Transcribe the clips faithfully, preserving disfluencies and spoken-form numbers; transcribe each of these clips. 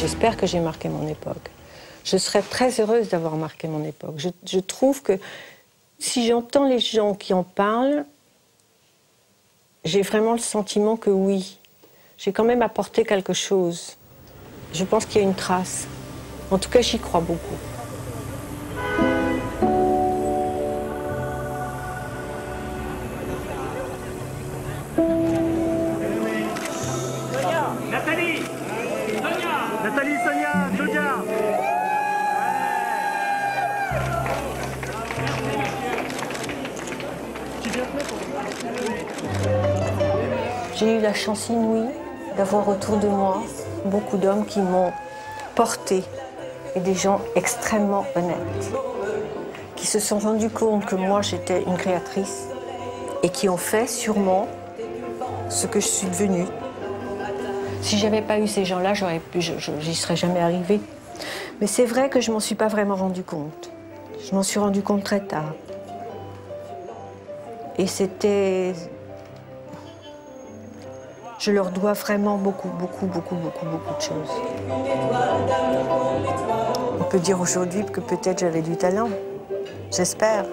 J'espère que j'ai marqué mon époque. Je serais très heureuse d'avoir marqué mon époque. Je, je trouve que si j'entends les gens qui en parlent, j'ai vraiment le sentiment que oui, j'ai quand même apporté quelque chose. Je pense qu'il y a une trace. En tout cas, j'y crois beaucoup. J'ai eu la chance inouïe d'avoir autour de moi beaucoup d'hommes qui m'ont portée et des gens extrêmement honnêtes, qui se sont rendus compte que moi j'étais une créatrice et qui ont fait sûrement ce que je suis devenue. Si j'avais pas eu ces gens-là, j'y serais jamais arrivée. Mais c'est vrai que je m'en suis pas vraiment rendue compte. Je m'en suis rendue compte très tard. Et c'était... Je leur dois vraiment beaucoup, beaucoup, beaucoup, beaucoup, beaucoup de choses. On peut dire aujourd'hui que peut-être j'avais du talent. J'espère.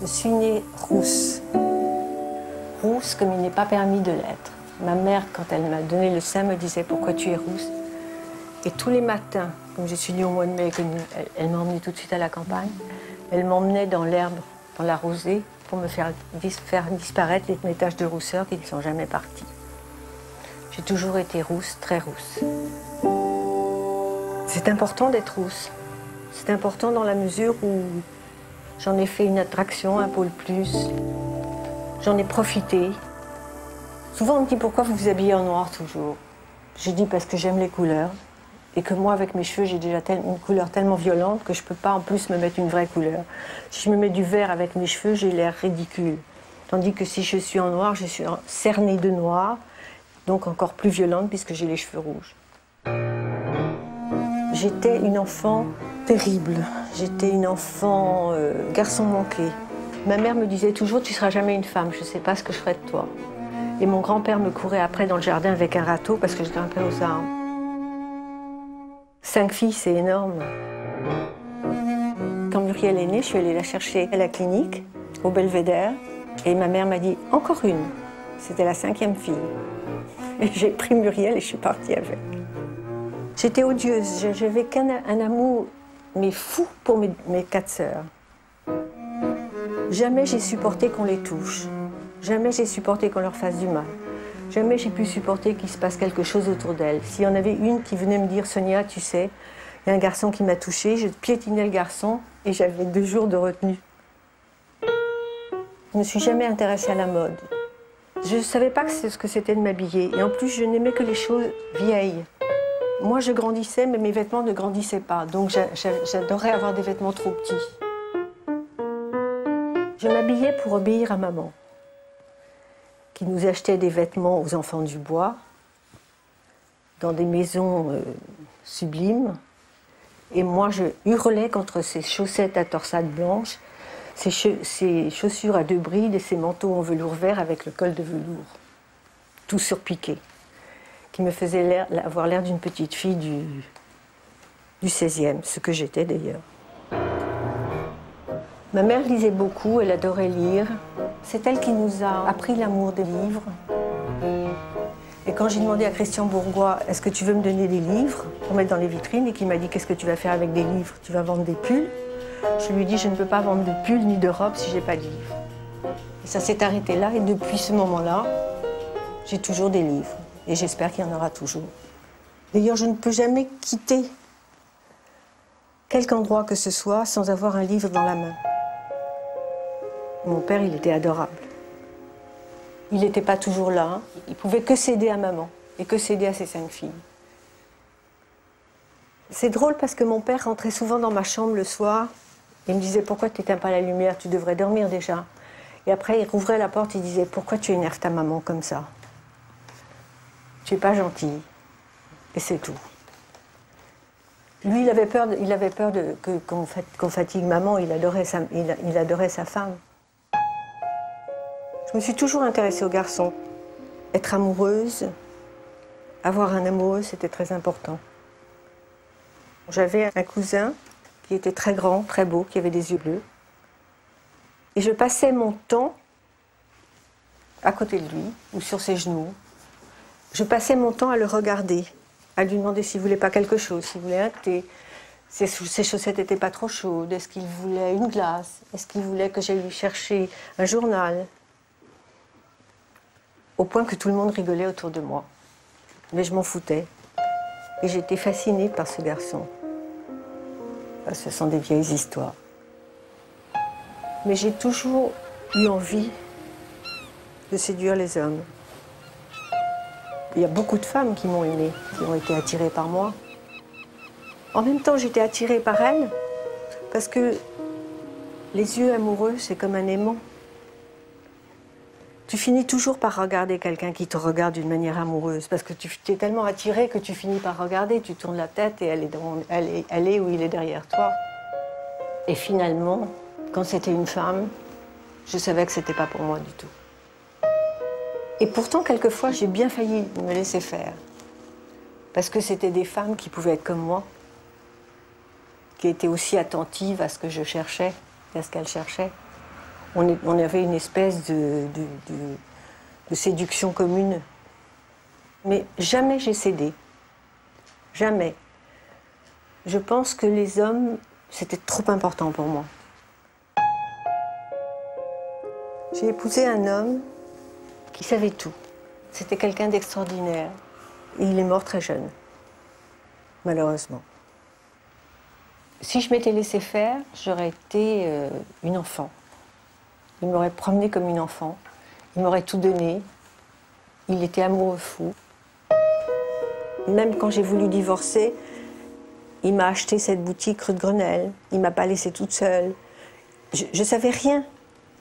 Je suis née rousse. Rousse comme il n'est pas permis de l'être. Ma mère, quand elle m'a donné le sein, me disait « Pourquoi tu es rousse ?» Et tous les matins, comme je suis née au mois de mai, elle m'emmenait tout de suite à la campagne, elle m'emmenait dans l'herbe, dans la rosée, pour me faire, dis, faire disparaître mes taches de rousseur qui ne sont jamais parties. J'ai toujours été rousse, très rousse. C'est important d'être rousse. C'est important dans la mesure où j'en ai fait une attraction, un pôle plus. J'en ai profité. Souvent on me dit pourquoi vous vous habillez en noir toujours. Je dis parce que j'aime les couleurs et que moi avec mes cheveux j'ai déjà telle, une couleur tellement violente que je peux pas en plus me mettre une vraie couleur. Si je me mets du vert avec mes cheveux, j'ai l'air ridicule. Tandis que si je suis en noir, je suis cernée de noir, donc encore plus violente puisque j'ai les cheveux rouges. J'étais une enfant terrible, j'étais une enfant euh, garçon manqué. Ma mère me disait toujours tu seras jamais une femme, je sais pas ce que je ferai de toi. Et mon grand-père me courait après dans le jardin avec un râteau parce que je grimpais aux arbres. Cinq filles, c'est énorme. Quand Muriel est née, je suis allée la chercher à la clinique, au Belvédère, et ma mère m'a dit « Encore une !» C'était la cinquième fille. Et j'ai pris Muriel et je suis partie avec. J'étais odieuse, je n'avais qu'un un amour, mais fou, pour mes, mes quatre sœurs. Jamais j'ai supporté qu'on les touche. Jamais j'ai supporté qu'on leur fasse du mal. Jamais j'ai pu supporter qu'il se passe quelque chose autour d'elles. S'il y en avait une qui venait me dire « Sonia, tu sais, il y a un garçon qui m'a touchée », je piétinais le garçon et j'avais deux jours de retenue. Je ne me suis jamais intéressée à la mode. Je ne savais pas ce que c'était de m'habiller. Et en plus, je n'aimais que les choses vieilles. Moi, je grandissais, mais mes vêtements ne grandissaient pas. Donc j'adorais avoir des vêtements trop petits. Je m'habillais pour obéir à maman, qui nous achetait des vêtements aux enfants du bois, dans des maisons euh, sublimes. Et moi, je hurlais contre ces chaussettes à torsade blanche, ces, che ces chaussures à deux brides et ces manteaux en velours vert avec le col de velours, tout surpiqué, qui me faisait avoir l'air d'une petite fille du, du seizième, ce que j'étais d'ailleurs. Ma mère lisait beaucoup, elle adorait lire. C'est elle qui nous a appris l'amour des livres. Et quand j'ai demandé à Christian Bourgois « Est-ce que tu veux me donner des livres pour mettre dans les vitrines ?» et qu'il m'a dit « Qu'est-ce que tu vas faire avec des livres? Tu vas vendre des pulls ?» Je lui ai dit « Je ne peux pas vendre de pulls ni de robes si j'ai pas de livres. » Et ça s'est arrêté là et depuis ce moment-là, j'ai toujours des livres. Et j'espère qu'il y en aura toujours. D'ailleurs, je ne peux jamais quitter quelque endroit que ce soit sans avoir un livre dans la main. Mon père, il était adorable. Il n'était pas toujours là. Il pouvait que s'aider à maman et que s'aider à ses cinq filles. C'est drôle parce que mon père rentrait souvent dans ma chambre le soir. Il me disait « Pourquoi tu n'éteins pas la lumière? Tu devrais dormir déjà. » Et après, il rouvrait la porte, il disait « Pourquoi tu énerves ta maman comme ça? Tu n'es pas gentille. » Et c'est tout. Lui, il avait peur, de, il avait peur de, que, qu'on, qu'on fatigue maman. Il adorait sa, il, il adorait sa femme. Je me suis toujours intéressée aux garçons. être amoureuse, avoir un amoureux, c'était très important. J'avais un cousin qui était très grand, très beau, qui avait des yeux bleus. Et je passais mon temps à côté de lui, ou sur ses genoux. Je passais mon temps à le regarder, à lui demander s'il voulait pas quelque chose, s'il voulait un thé, ses, ses chaussettes n'étaient pas trop chaudes, est-ce qu'il voulait une glace, est-ce qu'il voulait que j'aille lui chercher un journal. Au point que tout le monde rigolait autour de moi. Mais je m'en foutais. Et j'étais fascinée par ce garçon. Enfin, ce sont des vieilles histoires. Mais j'ai toujours eu envie de séduire les hommes. Il y a beaucoup de femmes qui m'ont aimée, qui ont été attirées par moi. En même temps, j'étais attirée par elles, parce que les yeux amoureux, c'est comme un aimant. Tu finis toujours par regarder quelqu'un qui te regarde d'une manière amoureuse, parce que tu es tellement attirée que tu finis par regarder, tu tournes la tête et elle est, dans, elle est, elle est où il est derrière toi. Et finalement, quand c'était une femme, je savais que c'était pas pour moi du tout. Et pourtant, quelquefois, j'ai bien failli me laisser faire, parce que c'était des femmes qui pouvaient être comme moi, qui étaient aussi attentives à ce que je cherchais, à ce qu'elles cherchaient. On avait une espèce de, de, de, de séduction commune. Mais jamais j'ai cédé. Jamais. Je pense que les hommes, c'était trop important pour moi. J'ai épousé un homme qui savait tout. C'était quelqu'un d'extraordinaire. Et il est mort très jeune, malheureusement. Si je m'étais laissée faire, j'aurais été euh, une enfant. Il m'aurait promenée comme une enfant. Il m'aurait tout donné. Il était amoureux fou. Même quand j'ai voulu divorcer, il m'a acheté cette boutique rue de Grenelle. Il m'a pas laissée toute seule. Je, je savais rien.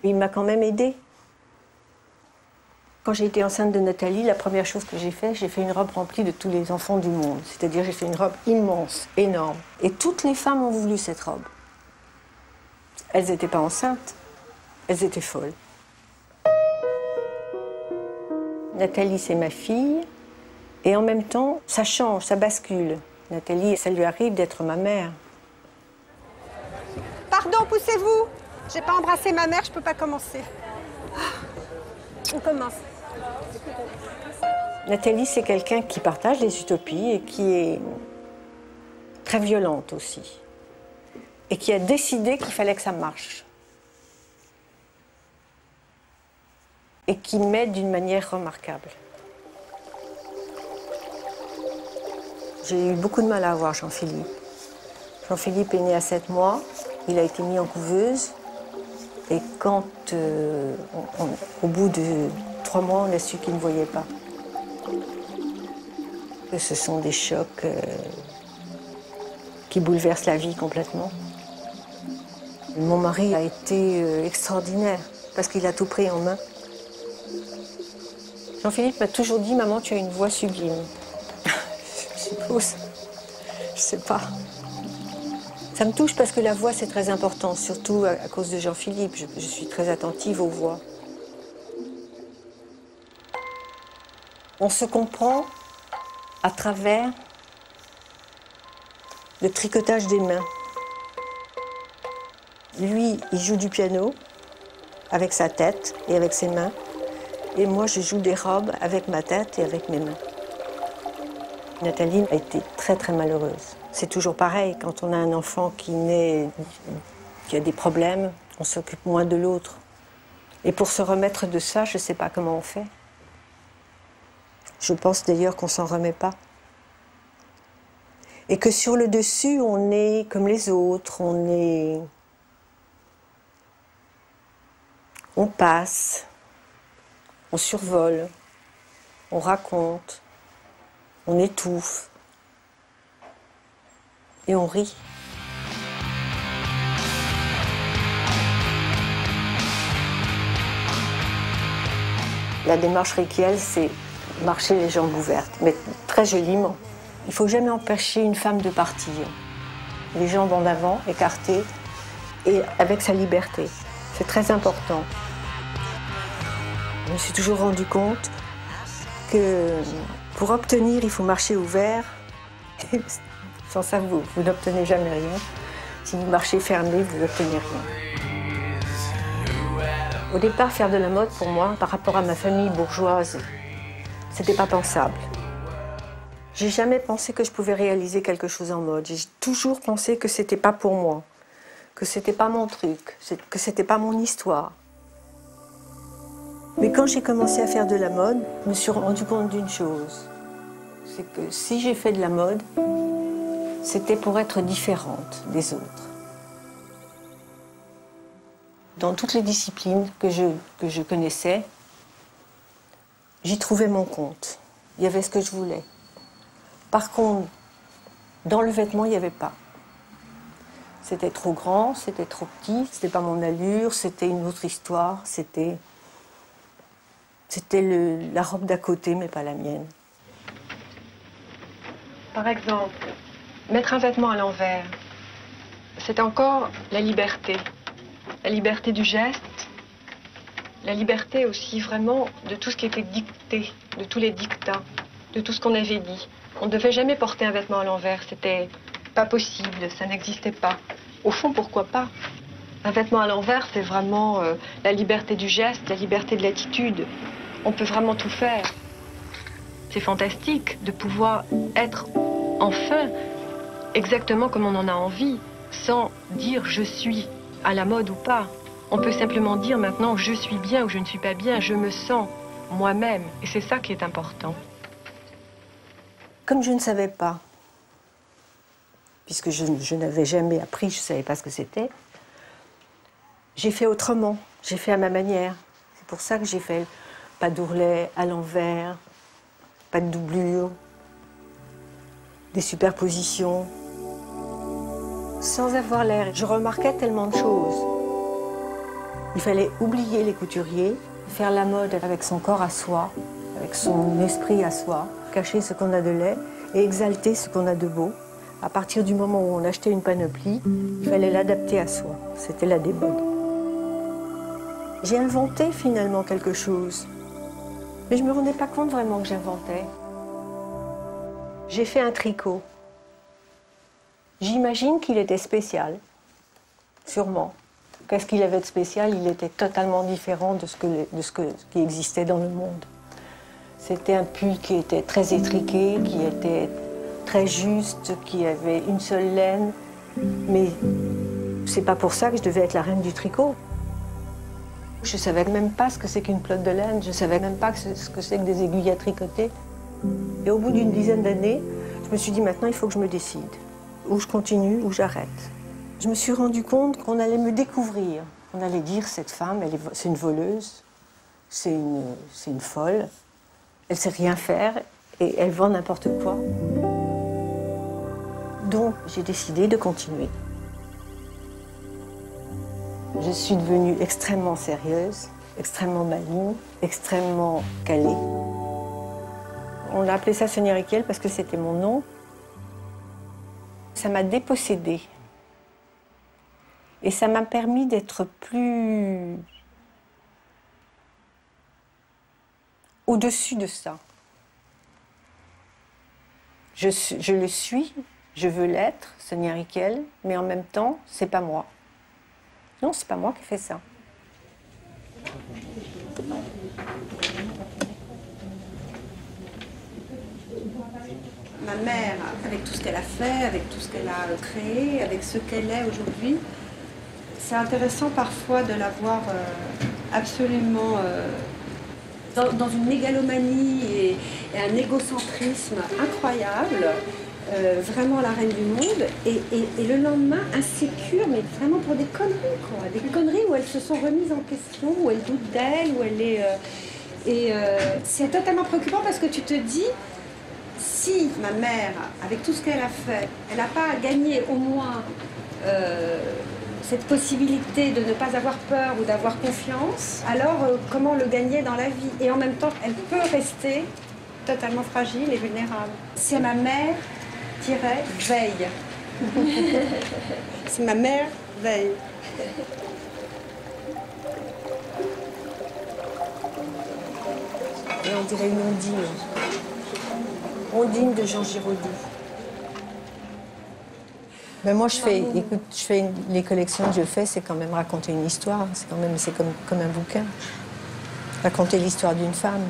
Il m'a quand même aidée. Quand j'ai été enceinte de Nathalie, la première chose que j'ai fait, j'ai fait une robe remplie de tous les enfants du monde. C'est-à-dire j'ai fait une robe immense, énorme. Et toutes les femmes ont voulu cette robe. Elles n'étaient pas enceintes. Elles étaient folles. Nathalie, c'est ma fille. Et en même temps, ça change, ça bascule. Nathalie, ça lui arrive d'être ma mère. Pardon, poussez-vous. J'ai pas embrassé ma mère, je peux pas commencer. On commence. Nathalie, c'est quelqu'un qui partage les utopies et qui est très violente aussi. Et qui a décidé qu'il fallait que ça marche. Et qui m'aide d'une manière remarquable. J'ai eu beaucoup de mal à avoir Jean-Philippe. Jean-Philippe est né à sept mois, il a été mis en couveuse. Et quand, euh, on, on, au bout de trois mois, on a su qu'il ne voyait pas. Et ce sont des chocs euh, qui bouleversent la vie complètement. Mon mari a été extraordinaire, parce qu'il a tout pris en main. Jean-Philippe m'a toujours dit « Maman, tu as une voix sublime. » Je suppose. Je sais pas. Ça me touche parce que la voix, c'est très important, surtout à cause de Jean-Philippe. Je, je suis très attentive aux voix. On se comprend à travers le tricotage des mains. Lui, il joue du piano avec sa tête et avec ses mains. Et moi, je joue des robes avec ma tête et avec mes mains. Nathalie a été très, très malheureuse. C'est toujours pareil, quand on a un enfant qui naît, qui a des problèmes, on s'occupe moins de l'autre. Et pour se remettre de ça, je ne sais pas comment on fait. Je pense d'ailleurs qu'on ne s'en remet pas. Et que sur le dessus, on est comme les autres, on est... On passe. On survole, on raconte, on étouffe et on rit. La démarche Rykiel, c'est marcher les jambes ouvertes, mais très joliment. Il ne faut jamais empêcher une femme de partir. Les jambes en avant, écartées, et avec sa liberté. C'est très important. Je me suis toujours rendu compte que pour obtenir, il faut marcher ouvert. Sans ça, vous, vous n'obtenez jamais rien. Si vous marchez fermé, vous n'obtenez rien. Au départ, faire de la mode, pour moi, par rapport à ma famille bourgeoise, c'était pas pensable. J'ai jamais pensé que je pouvais réaliser quelque chose en mode. J'ai toujours pensé que c'était pas pour moi, que c'était pas mon truc, que c'était pas mon histoire. Mais quand j'ai commencé à faire de la mode, je me suis rendu compte d'une chose. C'est que si j'ai fait de la mode, c'était pour être différente des autres. Dans toutes les disciplines que je, que je connaissais, j'y trouvais mon compte. Il y avait ce que je voulais. Par contre, dans le vêtement, il n'y avait pas. C'était trop grand, c'était trop petit, c'était pas mon allure, c'était une autre histoire, c'était... C'était la robe d'à côté, mais pas la mienne. Par exemple, mettre un vêtement à l'envers, c'est encore la liberté. La liberté du geste, la liberté aussi vraiment de tout ce qui était dicté, de tous les dictats, de tout ce qu'on avait dit. On ne devait jamais porter un vêtement à l'envers, c'était pas possible, ça n'existait pas. Au fond, pourquoi pas? Un vêtement à l'envers, c'est vraiment euh, la liberté du geste, la liberté de l'attitude. On peut vraiment tout faire. C'est fantastique de pouvoir être enfin exactement comme on en a envie, sans dire je suis à la mode ou pas. On peut simplement dire maintenant je suis bien ou je ne suis pas bien, je me sens moi-même. Et c'est ça qui est important. Comme je ne savais pas, puisque je, je n'avais jamais appris, je ne savais pas ce que c'était, j'ai fait autrement, j'ai fait à ma manière. C'est pour ça que j'ai fait pas d'ourlet à l'envers, pas de doublure, des superpositions. Sans avoir l'air, je remarquais tellement de choses. Il fallait oublier les couturiers, faire la mode avec son corps à soi, avec son esprit à soi, cacher ce qu'on a de laid et exalter ce qu'on a de beau. À partir du moment où on achetait une panoplie, il fallait l'adapter à soi. C'était la démode. J'ai inventé finalement quelque chose, mais je ne me rendais pas compte vraiment que j'inventais. J'ai fait un tricot. J'imagine qu'il était spécial, sûrement. Qu'est-ce qu'il avait de spécial? Il était totalement différent de ce, que, de ce que, qui existait dans le monde. C'était un pull qui était très étriqué, qui était très juste, qui avait une seule laine, mais c'est pas pour ça que je devais être la reine du tricot. Je savais même pas ce que c'est qu'une pelote de laine, je savais même pas ce que c'est que des aiguilles à tricoter. Et au bout d'une dizaine d'années, je me suis dit maintenant il faut que je me décide. Ou je continue, ou j'arrête. Je me suis rendu compte qu'on allait me découvrir. On allait dire cette femme, c'est une voleuse, c'est une, c'est une folle, elle sait rien faire et elle vend n'importe quoi. Donc j'ai décidé de continuer. Je suis devenue extrêmement sérieuse, extrêmement maligne, extrêmement calée. On l'a appelée ça Sonia Rykiel parce que c'était mon nom. Ça m'a dépossédée. Et ça m'a permis d'être plus... au-dessus de ça. Je, je le suis, je veux l'être, Sonia Rykiel, mais en même temps, c'est pas moi. Non, c'est pas moi qui fais ça. Ma mère, avec tout ce qu'elle a fait, avec tout ce qu'elle a créé, avec ce qu'elle est aujourd'hui, c'est intéressant parfois de la voir euh, absolument euh, dans, dans une mégalomanie et, et un égocentrisme incroyable. Euh, vraiment la reine du monde, et, et, et le lendemain, insécure, mais vraiment pour des conneries, quoi. Des conneries où elles se sont remises en question, où elles doutent d'elles, où elle est... Euh, et euh, c'est totalement préoccupant parce que tu te dis, si ma mère, avec tout ce qu'elle a fait, elle n'a pas gagné au moins euh, cette possibilité de ne pas avoir peur ou d'avoir confiance, alors euh, comment le gagner dans la vie? Et en même temps, elle peut rester totalement fragile et vulnérable. C'est ma mère... veille. C'est ma mère veille. Et on dirait une ondine. Ondine de Jean Giraudoux. Ben moi, je fais, écoute, je fais une, les collections que je fais, c'est quand même raconter une histoire. C'est quand même, c'est comme, comme un bouquin. Raconter l'histoire d'une femme.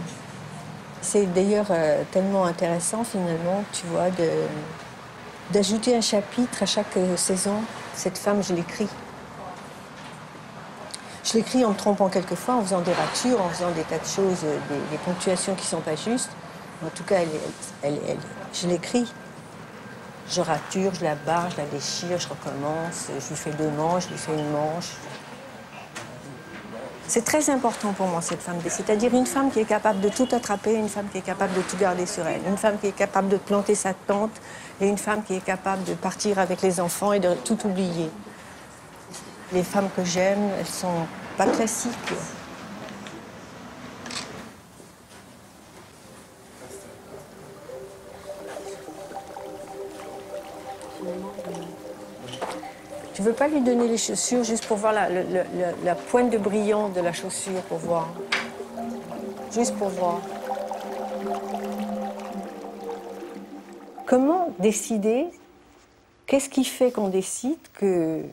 C'est d'ailleurs euh, tellement intéressant, finalement, tu vois, de, d'ajouter un chapitre à chaque euh, saison. Cette femme, je l'écris. Je l'écris en me trompant quelquefois, en faisant des ratures, en faisant des tas de choses, des, des ponctuations qui ne sont pas justes. En tout cas, elle, elle, elle, elle, je l'écris. Je rature, je la barre, je la déchire, je recommence, je lui fais deux manches, je lui fais une manche. C'est très important pour moi, cette femme. C'est-à-dire une femme qui est capable de tout attraper, une femme qui est capable de tout garder sur elle, une femme qui est capable de planter sa tente et une femme qui est capable de partir avec les enfants et de tout oublier. Les femmes que j'aime, elles sont pas classiques. Tu veux pas lui donner les chaussures juste pour voir la, la, la, la pointe de brillant de la chaussure, pour voir. Juste pour voir. Comment décider? Qu'est-ce qui fait qu'on décide que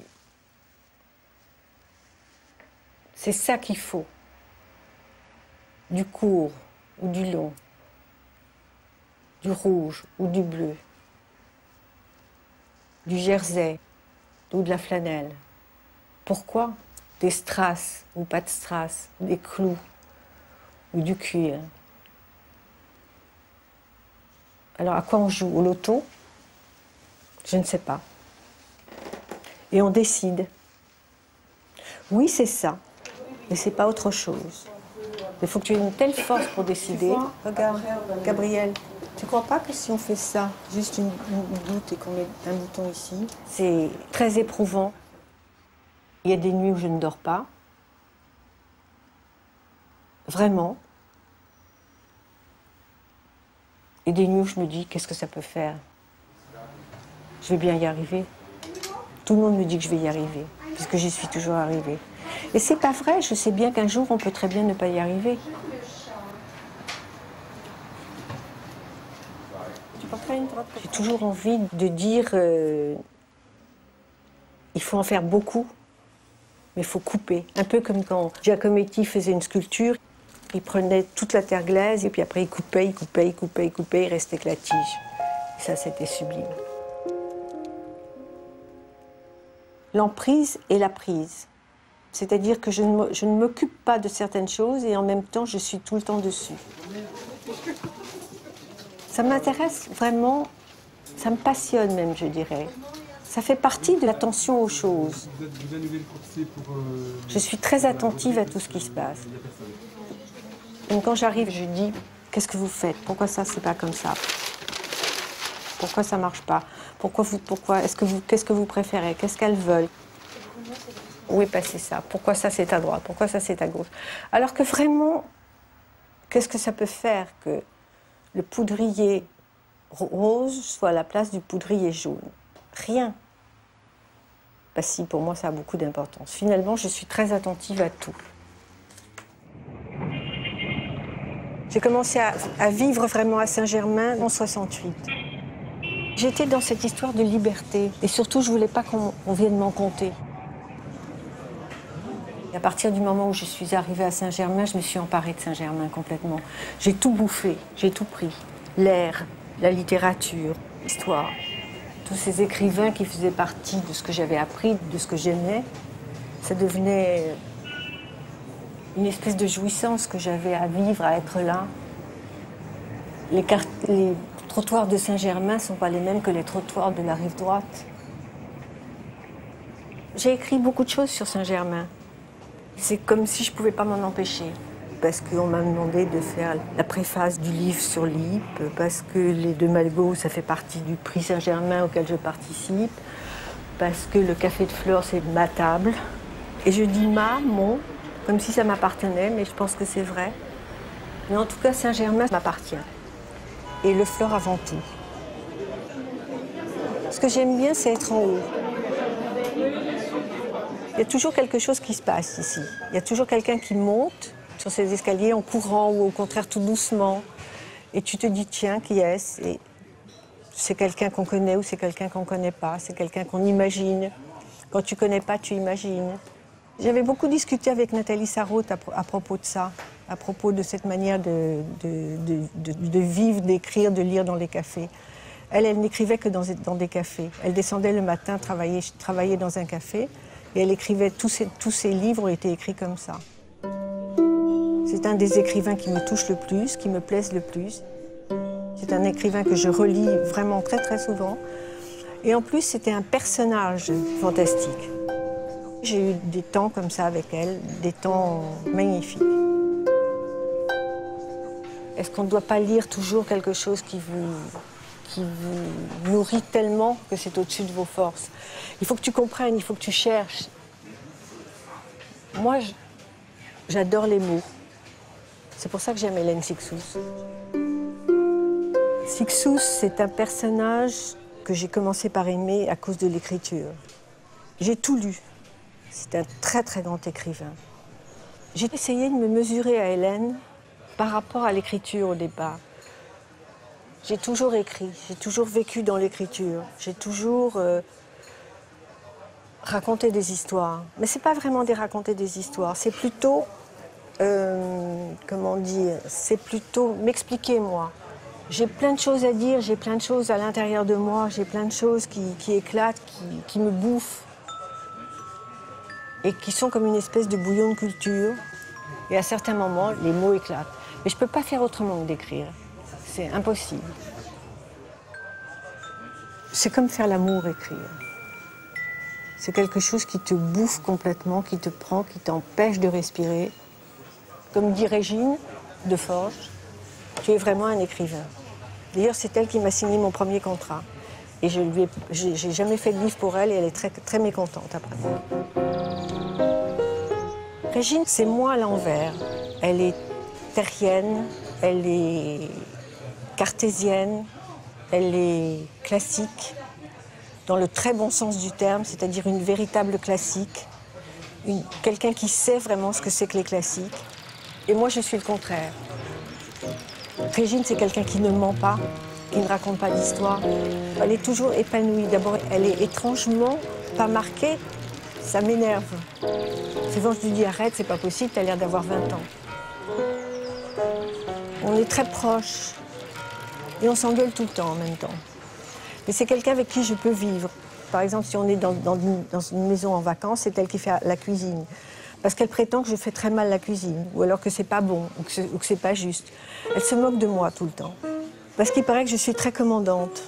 c'est ça qu'il faut? Du court ou du long? Du rouge ou du bleu? Du jersey ou de la flanelle? Pourquoi des strass ou pas de strass, des clous ou du cuir? Alors à quoi on joue? Au loto? Je ne sais pas. Et on décide. Oui, c'est ça, mais c'est pas autre chose. Il faut que tu aies une telle force pour décider. Regarde, Gabrielle. Tu crois pas que si on fait ça, juste une, une goutte et qu'on met un bouton ici? C'est très éprouvant. Il y a des nuits où je ne dors pas. Vraiment. Et des nuits où je me dis, qu'est-ce que ça peut faire? Je vais bien y arriver. Tout le monde me dit que je vais y arriver, puisque j'y suis toujours arrivée. Et c'est pas vrai, je sais bien qu'un jour, on peut très bien ne pas y arriver. J'ai toujours envie de dire, euh, il faut en faire beaucoup, mais il faut couper. Un peu comme quand Giacometti faisait une sculpture, il prenait toute la terre glaise et puis après il coupait, il coupait, il coupait, il coupait, il restait que la tige. Et ça, c'était sublime. L'emprise et la prise. C'est-à-dire que je ne m'occupe pas de certaines choses et en même temps, je suis tout le temps dessus. Ça m'intéresse vraiment, ça me passionne même, je dirais. Ça fait partie de l'attention aux choses. Je suis très attentive à tout ce qui se passe. Même quand j'arrive, je dis, qu'est-ce que vous faites? Pourquoi ça, c'est pas comme ça? Pourquoi ça marche pas? Pourquoi vous, pourquoi, est-ce que vous, qu'est-ce que vous préférez? Qu'est-ce qu'elles veulent? Où est passé ça? Pourquoi ça, c'est à droite? Pourquoi ça, c'est à gauche? Alors que vraiment, qu'est-ce que ça peut faire que le poudrier rose soit à la place du poudrier jaune? Rien. Bah si, pour moi, ça a beaucoup d'importance. Finalement, je suis très attentive à tout. J'ai commencé à, à vivre vraiment à Saint-Germain en soixante-huit. J'étais dans cette histoire de liberté. Et surtout, je voulais pas qu'on vienne m'en compter. Et à partir du moment où je suis arrivée à Saint-Germain, je me suis emparée de Saint-Germain complètement. J'ai tout bouffé, j'ai tout pris. L'air, la littérature, l'histoire. Tous ces écrivains qui faisaient partie de ce que j'avais appris, de ce que j'aimais, ça devenait une espèce de jouissance que j'avais à vivre, à être là. Les, les trottoirs de Saint-Germain ne sont pas les mêmes que les trottoirs de la rive droite. J'ai écrit beaucoup de choses sur Saint-Germain. C'est comme si je ne pouvais pas m'en empêcher. Parce qu'on m'a demandé de faire la préface du livre sur l'I P, parce que les deux Malgaux, ça fait partie du prix Saint-Germain auquel je participe, parce que le café de fleurs, c'est ma table. Et je dis ma, mon, comme si ça m'appartenait, mais je pense que c'est vrai. Mais en tout cas, Saint-Germain m'appartient. Et le fleur avant tout. Ce que j'aime bien, c'est être en haut. Il y a toujours quelque chose qui se passe ici. Il y a toujours quelqu'un qui monte, sur ces escaliers en courant ou au contraire tout doucement. Et tu te dis, tiens, qui est-ce? Et c'est quelqu'un qu'on connaît ou c'est quelqu'un qu'on ne connaît pas, c'est quelqu'un qu'on imagine. Quand tu ne connais pas, tu imagines. J'avais beaucoup discuté avec Nathalie Sarraute à, pro à propos de ça, à propos de cette manière de, de, de, de, de vivre, d'écrire, de lire dans les cafés. Elle, elle n'écrivait que dans, dans des cafés. Elle descendait le matin, travaillait, travaillait dans un café, et elle écrivait, tous ses, tous ses livres étaient écrits comme ça. C'est un des écrivains qui me touche le plus, qui me plaise le plus. C'est un écrivain que je relis vraiment très très souvent. Et en plus, c'était un personnage fantastique. J'ai eu des temps comme ça avec elle, des temps magnifiques. Est-ce qu'on ne doit pas lire toujours quelque chose qui vous, qui vous nourrit tellement que c'est au-dessus de vos forces? Il faut que tu comprennes, il faut que tu cherches. Moi, j'adore les mots. C'est pour ça que j'aime Hélène Cixous. Cixous, c'est un personnage que j'ai commencé par aimer à cause de l'écriture. J'ai tout lu. C'est un très très grand écrivain. J'ai essayé de me mesurer à Hélène par rapport à l'écriture au départ. J'ai toujours écrit, j'ai toujours vécu dans l'écriture, j'ai toujours euh, raconté des histoires. Mais c'est pas vraiment des raconter des histoires, c'est plutôt, euh, comment dire, c'est plutôt m'expliquer moi. J'ai plein de choses à dire, j'ai plein de choses à l'intérieur de moi, j'ai plein de choses qui, qui éclatent, qui, qui me bouffent. Et qui sont comme une espèce de bouillon de culture. Et à certains moments, les mots éclatent. Mais je ne peux pas faire autrement que d'écrire. C'est impossible. C'est comme faire l'amour, écrire. C'est quelque chose qui te bouffe complètement, qui te prend, qui t'empêche de respirer. Comme dit Régine Deforges, tu es vraiment un écrivain. D'ailleurs, c'est elle qui m'a signé mon premier contrat. Et je lui ai, j'ai jamais fait de livre pour elle et elle est très, très mécontente après. Régine, c'est moi à l'envers. Elle est terrienne, elle est cartésienne, elle est classique, dans le très bon sens du terme, c'est-à-dire une véritable classique, quelqu'un qui sait vraiment ce que c'est que les classiques. Et moi, je suis le contraire. Régine, c'est quelqu'un qui ne ment pas, qui ne raconte pas d'histoire. Elle est toujours épanouie. D'abord, elle est étrangement pas marquée. Ça m'énerve. Souvent, je lui dis, arrête, c'est pas possible, t'as l'air d'avoir vingt ans. On est très proches. Et on s'engueule tout le temps en même temps. Mais c'est quelqu'un avec qui je peux vivre. Par exemple, si on est dans, dans, une, dans une maison en vacances, c'est elle qui fait la cuisine. Parce qu'elle prétend que je fais très mal la cuisine, ou alors que c'est pas bon, ou que c'est, ou que c'est pas juste. Elle se moque de moi tout le temps. Parce qu'il paraît que je suis très commandante,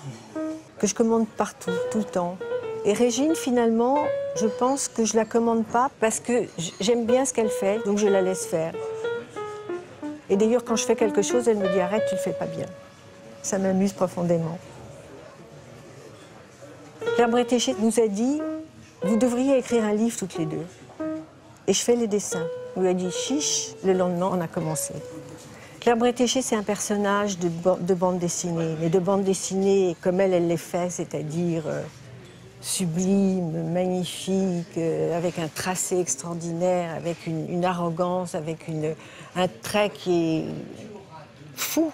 que je commande partout, tout le temps. Et Régine, finalement, je pense que je la commande pas parce que j'aime bien ce qu'elle fait, donc je la laisse faire. Et d'ailleurs, quand je fais quelque chose, elle me dit « Arrête, tu le fais pas bien ». Ça m'amuse profondément. Claire Bretécher nous a dit « Vous devriez écrire un livre toutes les deux ». Et je fais les dessins. On lui a dit « Chiche », le lendemain, on a commencé. Claire Bretécher, c'est un personnage de, de bande dessinée, mais de bande dessinée comme elle, elle les fait, c'est-à-dire euh, sublime, magnifique, euh, avec un tracé extraordinaire, avec une, une arrogance, avec une, un trait qui est fou.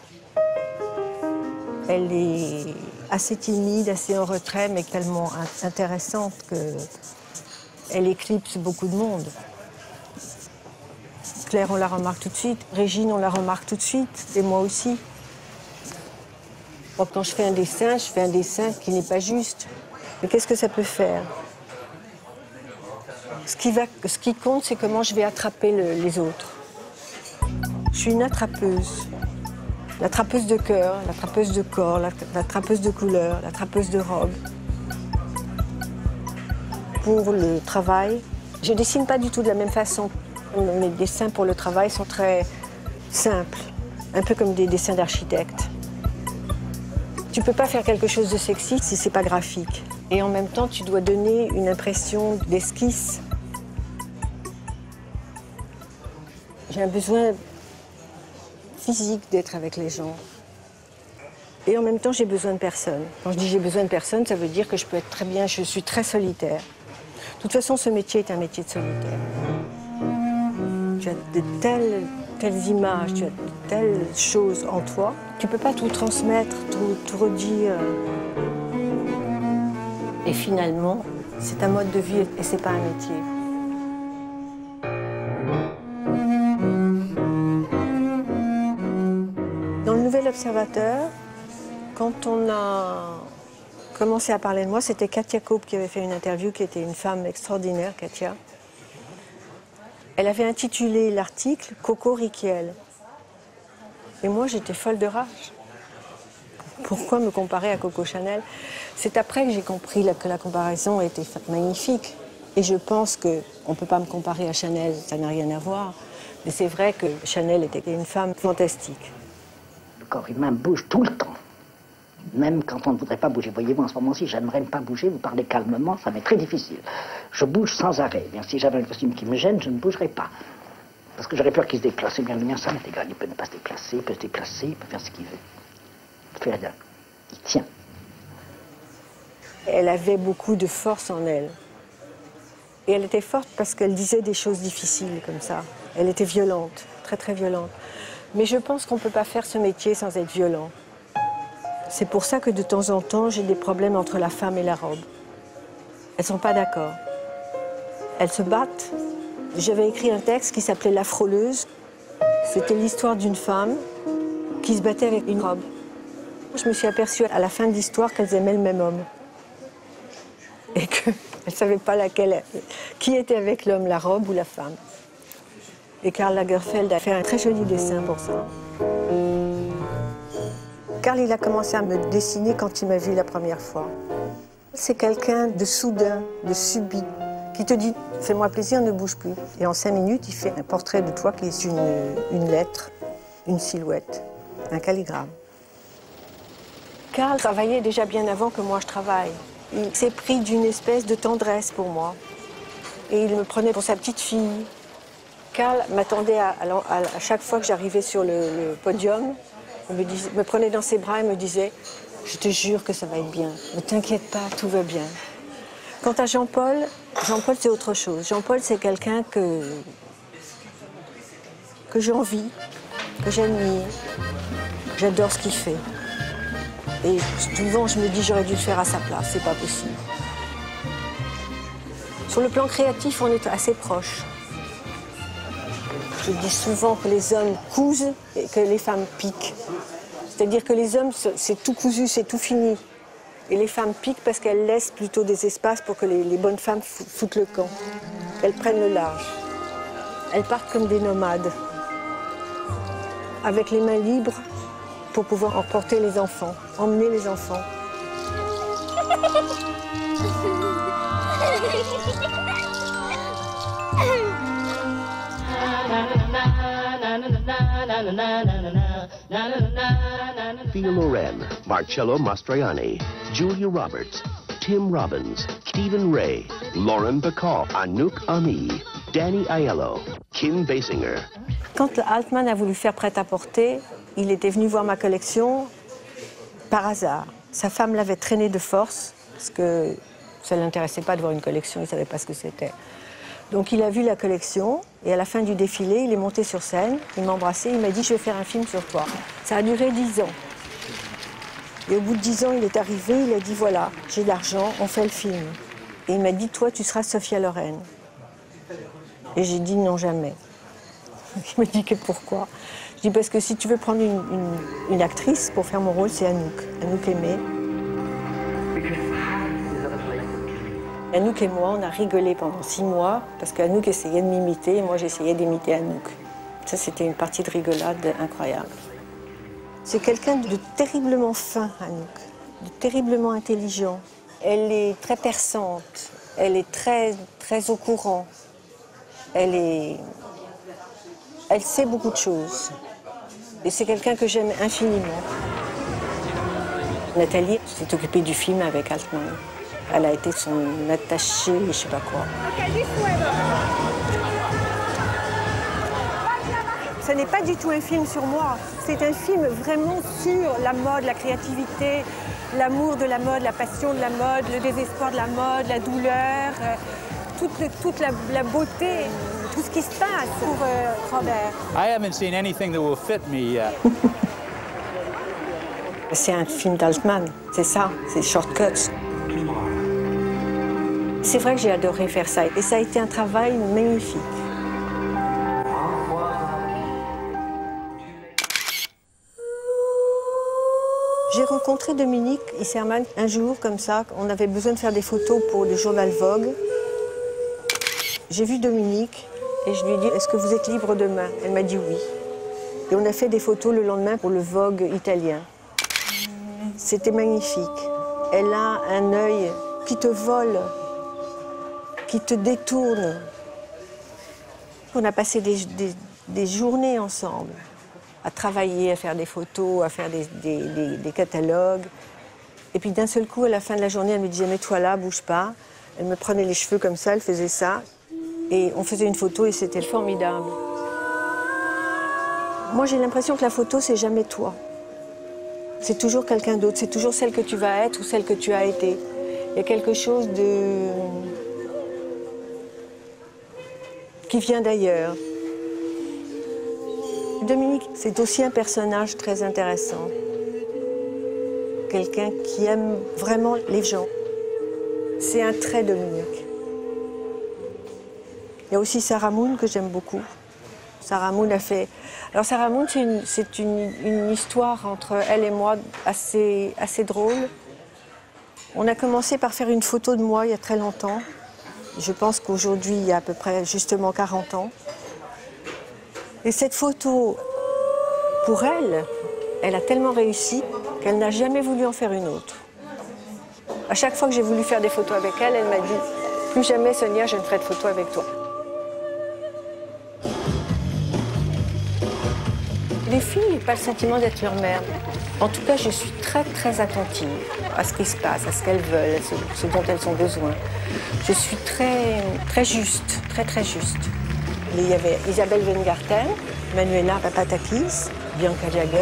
Elle est assez timide, assez en retrait, mais tellement intéressante qu'elle éclipse beaucoup de monde. Claire, on la remarque tout de suite. Régine, on la remarque tout de suite. Et moi aussi. Quand je fais un dessin, je fais un dessin qui n'est pas juste. Mais qu'est-ce que ça peut faire? Ce qui, va, ce qui compte, c'est comment je vais attraper le, les autres. Je suis une attrapeuse. L'attrapeuse de cœur, l'attrapeuse de corps, l'attrapeuse de couleurs, l'attrapeuse de robes. Pour le travail, je dessine pas du tout de la même façon. Mes dessins pour le travail sont très simples, un peu comme des dessins d'architecte. Tu peux pas faire quelque chose de sexy si c'est pas graphique. Et en même temps, tu dois donner une impression d'esquisse. J'ai un besoin physique d'être avec les gens. Et en même temps, j'ai besoin de personne. Quand je dis j'ai besoin de personne, ça veut dire que je peux être très bien, je suis très solitaire. De toute façon, ce métier est un métier de solitaire. Tu as de telles telles images, tu as telles choses en toi. Tu ne peux pas tout transmettre, tout, tout redire. Et finalement, c'est un mode de vie et c'est pas un métier. Dans le Nouvel Observateur, quand on a commencé à parler de moi, c'était Katia Cope qui avait fait une interview, qui était une femme extraordinaire, Katia. Elle avait intitulé l'article « Coco Rykiel ». Et moi, j'étais folle de rage. Pourquoi me comparer à Coco Chanel? C'est après que j'ai compris que la comparaison était magnifique. Et je pense qu'on ne peut pas me comparer à Chanel, ça n'a rien à voir. Mais c'est vrai que Chanel était une femme fantastique. Le corps humain bouge tout le temps. Même quand on ne voudrait pas bouger. Voyez-vous, en ce moment-ci, j'aimerais ne pas bouger, vous parlez calmement, ça m'est très difficile. Je bouge sans arrêt. Bien, si j'avais un costume qui me gêne, je ne bougerais pas. Parce que j'aurais peur qu'il se déplace. Bien, le mien, ça m'est égal. Il peut ne pas se déplacer, il peut se déplacer, il peut faire ce qu'il veut. Il fait rien. Il tient. Elle avait beaucoup de force en elle. Et elle était forte parce qu'elle disait des choses difficiles comme ça. Elle était violente, très très violente. Mais je pense qu'on ne peut pas faire ce métier sans être violent. C'est pour ça que de temps en temps, j'ai des problèmes entre la femme et la robe. Elles ne sont pas d'accord. Elles se battent. J'avais écrit un texte qui s'appelait « La frôleuse ». C'était l'histoire d'une femme qui se battait avec une robe. Je me suis aperçue à la fin de l'histoire qu'elles aimaient le même homme. Et qu'elles ne savaient pas laquelle, qui était avec l'homme, la robe ou la femme. Et Karl Lagerfeld a fait un très joli dessin pour ça. Karl, il a commencé à me dessiner quand il m'a vu la première fois. C'est quelqu'un de soudain, de subit, qui te dit « fais-moi plaisir, ne bouge plus ». Et en cinq minutes, il fait un portrait de toi qui est une, une lettre, une silhouette, un calligramme. Karl travaillait déjà bien avant que moi je travaille. Il s'est pris d'une espèce de tendresse pour moi. Et il me prenait pour sa petite fille. Karl m'attendait à, à, à chaque fois que j'arrivais sur le, le podium. Il me, dis, me prenait dans ses bras et me disait « Je te jure que ça va être bien. Ne t'inquiète pas, tout va bien. » Quant à Jean-Paul, Jean-Paul, c'est autre chose. Jean-Paul, c'est quelqu'un que, que j'envie, que j'admire. J'adore ce qu'il fait. Et souvent, je me dis « J'aurais dû le faire à sa place, c'est pas possible. » Sur le plan créatif, on est assez proches. Je dis souvent que les hommes cousent et que les femmes piquent. C'est-à-dire que les hommes, c'est tout cousu, c'est tout fini. Et les femmes piquent parce qu'elles laissent plutôt des espaces pour que les, les bonnes femmes foutent le camp. Elles prennent le large. Elles partent comme des nomades, avec les mains libres pour pouvoir emporter les enfants, emmener les enfants. Sophia Loren, Marcello Mastroianni, Julia Roberts, Tim Robbins, Stephen Ray, Lauren Bacall, Anouk Aimé, Danny Aiello, Kim Basinger. Quand Altman a voulu faire prêt-à-porter, il était venu voir ma collection par hasard. Sa femme l'avait traîné de force parce que ça ne l'intéressait pas de voir une collection, il ne savait pas ce que c'était. Donc il a vu la collection, et à la fin du défilé, il est monté sur scène, il m'a embrassé, il m'a dit « je vais faire un film sur toi ». Ça a duré dix ans. Et au bout de dix ans, il est arrivé, il a dit « voilà, j'ai de l'argent, on fait le film ». Et il m'a dit « toi, tu seras Sophia Loren ». Et j'ai dit « non, jamais ». Il m'a dit que pourquoi. Je dis « parce que si tu veux prendre une, une, une actrice pour faire mon rôle, c'est Anouk, Anouk Aimé ». Anouk et moi, on a rigolé pendant six mois parce qu'Anouk essayait de m'imiter et moi j'essayais d'imiter Anouk. Ça, c'était une partie de rigolade incroyable. C'est quelqu'un de terriblement fin, Anouk, de terriblement intelligent. Elle est très perçante, elle est très, très au courant. Elle est... Elle sait beaucoup de choses. Et c'est quelqu'un que j'aime infiniment. Nathalie s'est occupée du film avec Altman. Elle a été son attachée, je sais pas quoi. Ce n'est pas du tout un film sur moi. C'est un film vraiment sur la mode, la créativité, l'amour de la mode, la passion de la mode, le désespoir de la mode, la douleur, toute, toute la, la beauté, Qu'est-ce qui se passe pour euh, Robert? I haven't seen anything that will fit me yet. C'est un film d'Altman, c'est ça, c'est Shortcuts. C'est vrai que j'ai adoré faire ça et ça a été un travail magnifique. J'ai rencontré Dominique Isserman un jour comme ça, on avait besoin de faire des photos pour le journal Vogue. J'ai vu Dominique et je lui ai dit « Est-ce que vous êtes libre demain ?» Elle m'a dit « Oui ». Et on a fait des photos le lendemain pour le Vogue italien. C'était magnifique. Elle a un œil qui te vole, qui te détourne. On a passé des, des, des journées ensemble, à travailler, à faire des photos, à faire des, des, des, des catalogues. Et puis d'un seul coup, à la fin de la journée, elle me disait « Mais toi là, bouge pas ». Elle me prenait les cheveux comme ça, elle faisait ça. Et on faisait une photo et c'était formidable. Moi, j'ai l'impression que la photo, c'est jamais toi. C'est toujours quelqu'un d'autre, c'est toujours celle que tu vas être ou celle que tu as été. Il y a quelque chose de... qui vient d'ailleurs. Dominique, c'est aussi un personnage très intéressant. Quelqu'un qui aime vraiment les gens. C'est un trait Dominique. Il y a aussi Sarah Moon que j'aime beaucoup. Sarah Moon a fait... Alors Sarah Moon, c'est une, c'est une, une histoire entre elle et moi assez, assez drôle. On a commencé par faire une photo de moi il y a très longtemps. Je pense qu'aujourd'hui, il y a à peu près justement quarante ans. Et cette photo, pour elle, elle a tellement réussi qu'elle n'a jamais voulu en faire une autre. À chaque fois que j'ai voulu faire des photos avec elle, elle m'a dit « Plus jamais, Sonia, je ne ferai de photos avec toi ». Les filles n'ont pas le sentiment d'être leur mère. En tout cas, je suis très, très attentive à ce qui se passe, à ce qu'elles veulent, à ce, ce dont elles ont besoin. Je suis très, très juste, très, très juste. Et il y avait Isabelle Weingarten, Manuela Papatakis, Bianca Jagger.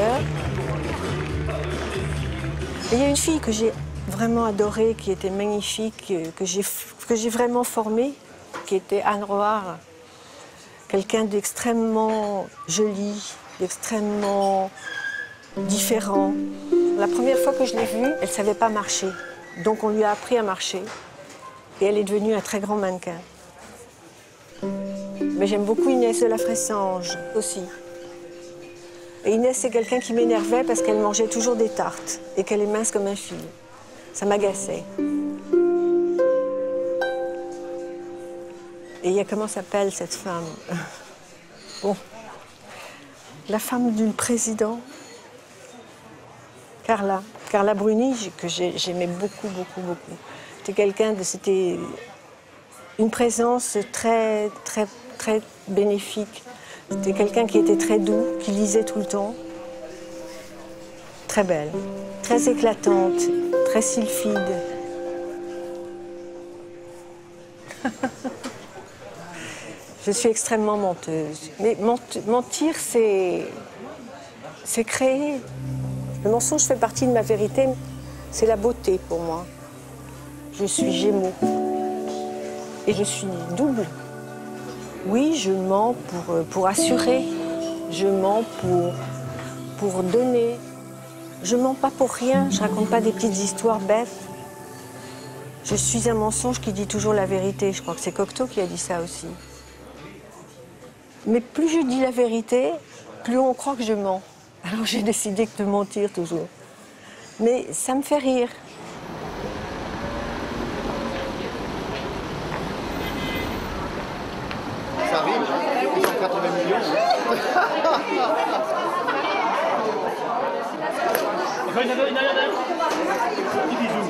Et il y a une fille que j'ai vraiment adorée, qui était magnifique, que j'ai que j'ai vraiment formée, qui était Anne Roire. Quelqu'un d'extrêmement joli, d'extrêmement différent. La première fois que je l'ai vue, elle ne savait pas marcher. Donc on lui a appris à marcher. Et elle est devenue un très grand mannequin. Mais j'aime beaucoup Inès de la Fraissange aussi. Et Inès, c'est quelqu'un qui m'énervait parce qu'elle mangeait toujours des tartes et qu'elle est mince comme un fil. Ça m'agaçait. Et il y a comment s'appelle cette femme? Bon. La femme du président, Carla. Carla Bruni, que j'aimais beaucoup, beaucoup, beaucoup. C'était quelqu'un de... C'était une présence très, très, très bénéfique. C'était quelqu'un qui était très doux, qui lisait tout le temps. Très belle, très éclatante, très sylphide. Je suis extrêmement menteuse. Mais mentir, c'est... c'est créer. Le mensonge fait partie de ma vérité. C'est la beauté pour moi. Je suis Gémeaux. Et je suis double. Oui, je mens pour, pour assurer. Je mens pour, pour donner. Je mens pas pour rien. Je raconte pas des petites histoires bêtes. Je suis un mensonge qui dit toujours la vérité. Je crois que c'est Cocteau qui a dit ça aussi. Mais plus je dis la vérité, plus on croit que je mens. Alors j'ai décidé de mentir toujours. Mais ça me fait rire. Ça arrive, hein? Ils ont quatre-vingts millions. Petit bisou.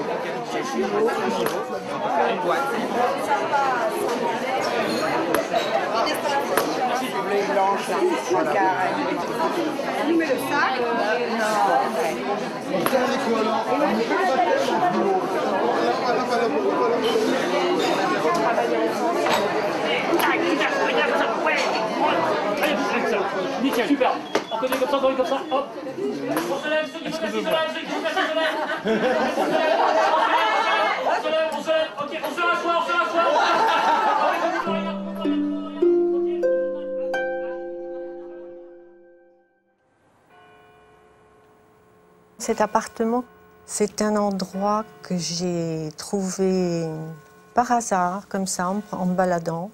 Super. On connaît comme ça, on connaît comme ça. Hop. On se lève, on se lève, on se lève, on se lève. On se lève, on se lève. Ok, on se rassoit, on se rassoit. Cet appartement, c'est un endroit que j'ai trouvé par hasard, comme ça, en me baladant.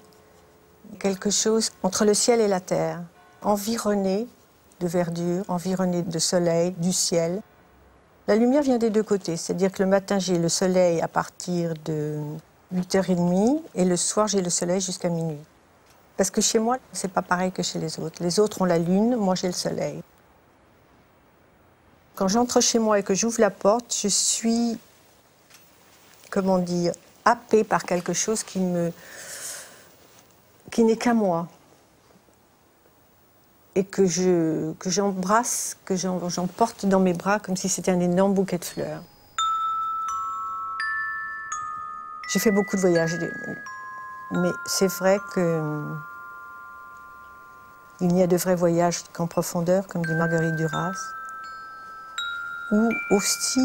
Quelque chose entre le ciel et la terre, environné de verdure, environné de soleil, du ciel. La lumière vient des deux côtés, c'est-à-dire que le matin, j'ai le soleil à partir de huit heures trente et le soir, j'ai le soleil jusqu'à minuit. Parce que chez moi, c'est pas pareil que chez les autres. Les autres ont la lune, moi j'ai le soleil. Quand j'entre chez moi et que j'ouvre la porte, je suis, comment dire, happée par quelque chose qui me... qui n'est qu'à moi. Et que je, que j'embrasse, que j'emporte dans mes bras comme si c'était un énorme bouquet de fleurs. J'ai fait beaucoup de voyages, mais c'est vrai que il n'y a de vrai voyage qu'en profondeur, comme dit Marguerite Duras. Ou aussi,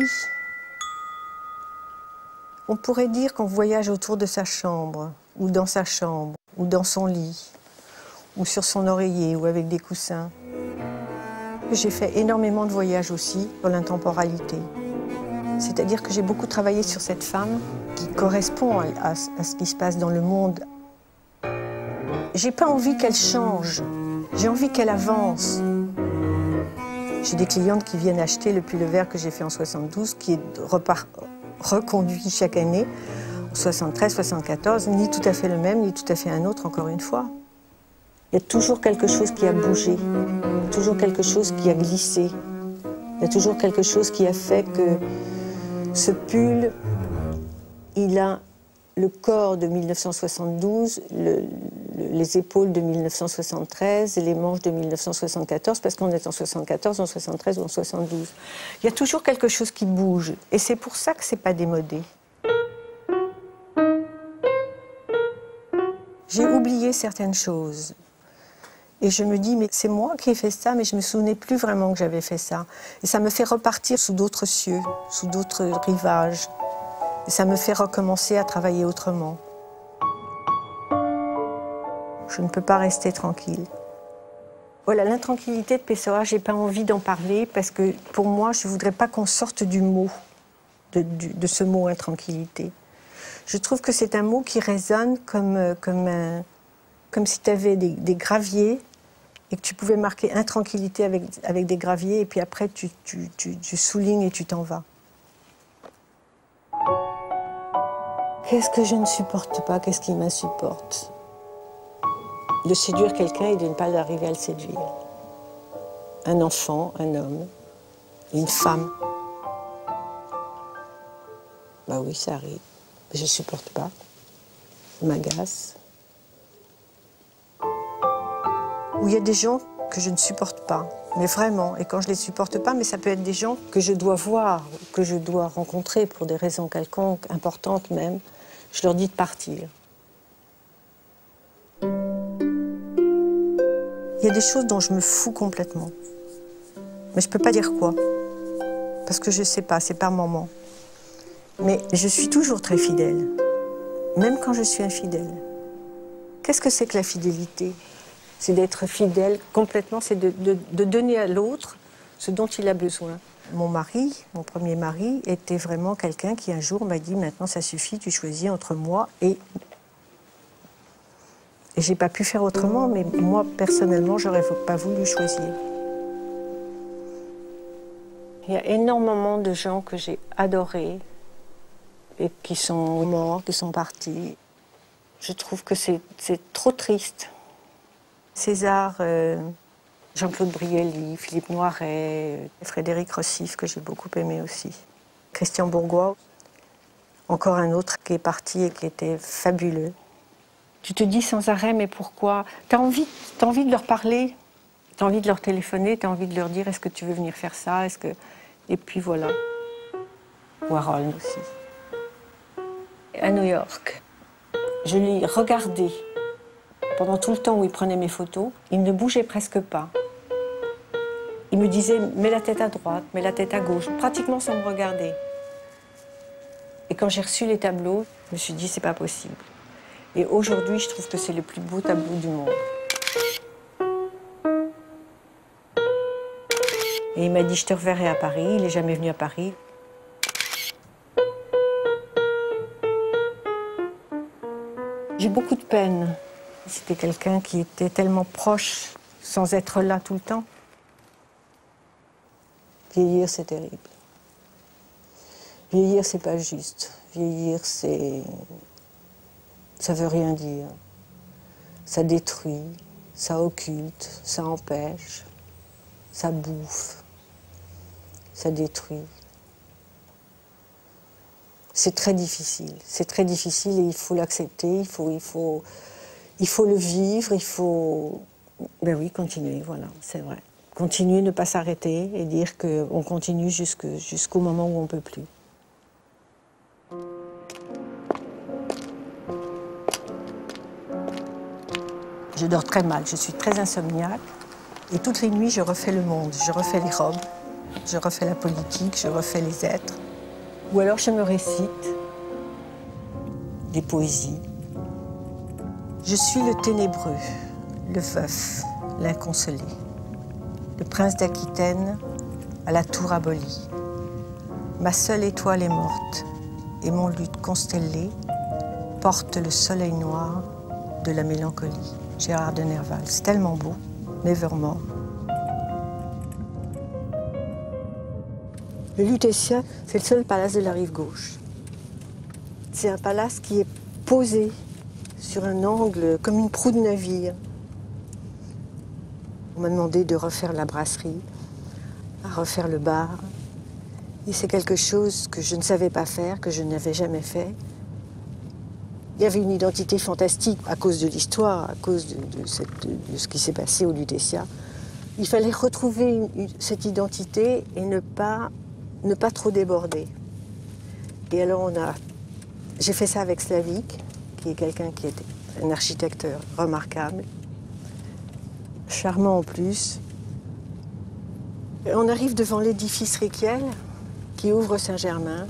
on pourrait dire qu'on voyage autour de sa chambre, ou dans sa chambre, ou dans son lit, ou sur son oreiller, ou avec des coussins. J'ai fait énormément de voyages aussi pour l'intemporalité. C'est-à-dire que j'ai beaucoup travaillé sur cette femme qui correspond à, à, à ce qui se passe dans le monde. J'ai pas envie qu'elle change, j'ai envie qu'elle avance. J'ai des clientes qui viennent acheter le pull vert que j'ai fait en soixante-douze, qui est repart, reconduit chaque année, en soixante-treize, soixante-quatorze, ni tout à fait le même, ni tout à fait un autre, encore une fois. Il y a toujours quelque chose qui a bougé, toujours quelque chose qui a glissé, il y a toujours quelque chose qui a fait que ce pull, il a le corps de mille neuf cent soixante-douze, le, les épaules de mille neuf cent soixante-treize et les manches de mille neuf cent soixante-quatorze, parce qu'on est en soixante-quatorze, en soixante-treize ou en soixante-douze. Il y a toujours quelque chose qui bouge, et c'est pour ça que c'est pas démodé. J'ai oublié certaines choses, et je me dis, mais c'est moi qui ai fait ça, mais je me souvenais plus vraiment que j'avais fait ça. Et ça me fait repartir sous d'autres cieux, sous d'autres rivages, et ça me fait recommencer à travailler autrement. Je ne peux pas rester tranquille. Voilà, l'intranquillité de Pessoa, j'ai pas envie d'en parler parce que pour moi, je voudrais pas qu'on sorte du mot, de, du, de ce mot intranquillité. Je trouve que c'est un mot qui résonne comme, comme, un, comme si tu avais des, des graviers et que tu pouvais marquer intranquillité avec, avec des graviers et puis après tu, tu, tu, tu soulignes et tu t'en vas. Qu'est-ce que je ne supporte pas? Qu'est-ce qui m'insupporte? De séduire quelqu'un et de ne pas arriver à le séduire. Un enfant, un homme, une femme. Bah oui, ça arrive. Je ne supporte pas. Ça m'agace. Ou il y a des gens que je ne supporte pas, mais vraiment. Et quand je ne les supporte pas, mais ça peut être des gens que je dois voir, que je dois rencontrer pour des raisons quelconques, importantes même, je leur dis de partir. Il y a des choses dont je me fous complètement. Mais je ne peux pas dire quoi. Parce que je ne sais pas, c'est par moment. Mais je suis toujours très fidèle. Même quand je suis infidèle. Qu'est-ce que c'est que la fidélité? C'est d'être fidèle complètement, c'est de, de, de donner à l'autre ce dont il a besoin. Mon mari, mon premier mari, était vraiment quelqu'un qui un jour m'a dit « Maintenant ça suffit, tu choisis entre moi et... » Et j'ai pas pu faire autrement, mais moi, personnellement, j'aurais pas voulu choisir. Il y a énormément de gens que j'ai adorés et qui sont morts, qui sont partis. Je trouve que c'est trop triste. César, euh, Jean-Claude Brialy, Philippe Noiret, Frédéric Rossif, que j'ai beaucoup aimé aussi. Christian Bourgois, encore un autre qui est parti et qui était fabuleux. Tu te dis sans arrêt, mais pourquoi? T'as envie, t'as envie de leur parler, t'as envie de leur téléphoner, t'as envie de leur dire, est-ce que tu veux venir faire ça? Est-ce que... Et puis voilà. Warhol aussi. À New York, je l'ai regardé. Pendant tout le temps où il prenait mes photos, il ne bougeait presque pas. Il me disait, mets la tête à droite, mets la tête à gauche, pratiquement sans me regarder. Et quand j'ai reçu les tableaux, je me suis dit, c'est pas possible. Et aujourd'hui, je trouve que c'est le plus beau tableau du monde. Et il m'a dit, je te reverrai à Paris. Il n'est jamais venu à Paris. J'ai beaucoup de peine. C'était quelqu'un qui était tellement proche, sans être là tout le temps. Vieillir, c'est terrible. Vieillir, c'est pas juste. Vieillir, c'est... ça veut rien dire. Ça détruit, ça occulte, ça empêche, ça bouffe, ça détruit. C'est très difficile, c'est très difficile et il faut l'accepter, il faut, il, faut, il faut le vivre, il faut... Ben oui, continuer, voilà, c'est vrai. Continuer, ne pas s'arrêter et dire qu'on continue jusqu'au jusqu'au moment où on ne peut plus. Je dors très mal, je suis très insomniaque. Et toutes les nuits, je refais le monde, je refais les robes, je refais la politique, je refais les êtres. Ou alors je me récite des poésies. Je suis le ténébreux, le veuf, l'inconsolé, le prince d'Aquitaine à la tour abolie. Ma seule étoile est morte et mon luth constellé porte le soleil noir de la mélancolie. Gérard de Nerval, c'est tellement beau, Nevermore. Le Lutetia, c'est le seul palace de la rive gauche. C'est un palace qui est posé sur un angle comme une proue de navire. On m'a demandé de refaire la brasserie, à refaire le bar. Et c'est quelque chose que je ne savais pas faire, que je n'avais jamais fait. Il y avait une identité fantastique à cause de l'histoire, à cause de, de, cette, de ce qui s'est passé au Lutetia. Il fallait retrouver une, une, cette identité et ne pas, ne pas trop déborder. Et alors on a, j'ai fait ça avec Slavik, qui est quelqu'un qui était un architecte remarquable, charmant en plus. Et on arrive devant l'édifice Rykiel, qui ouvre Saint-Germain,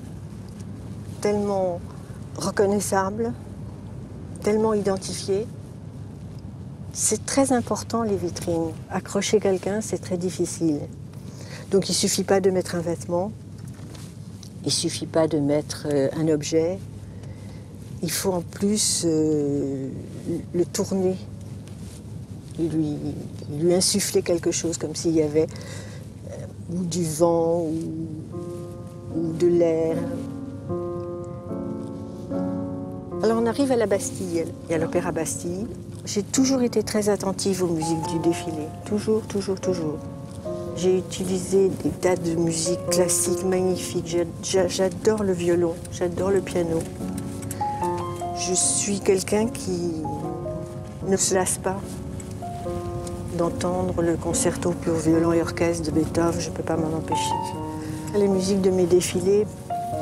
tellement reconnaissable, tellement identifié. C'est très important, les vitrines. Accrocher quelqu'un, c'est très difficile. Donc il suffit pas de mettre un vêtement, il suffit pas de mettre euh, un objet. Il faut en plus euh, le tourner, lui, lui insuffler quelque chose, comme s'il y avait euh, ou du vent ou, ou de l'air. Alors on arrive à la Bastille, et à l'Opéra Bastille. J'ai toujours été très attentive aux musiques du défilé. Toujours, toujours, toujours. J'ai utilisé des tas de musique classique magnifique. J'adore le violon, j'adore le piano. Je suis quelqu'un qui ne se lasse pas d'entendre le concerto pour violon et orchestre de Beethoven. Je ne peux pas m'en empêcher. Les musiques de mes défilés,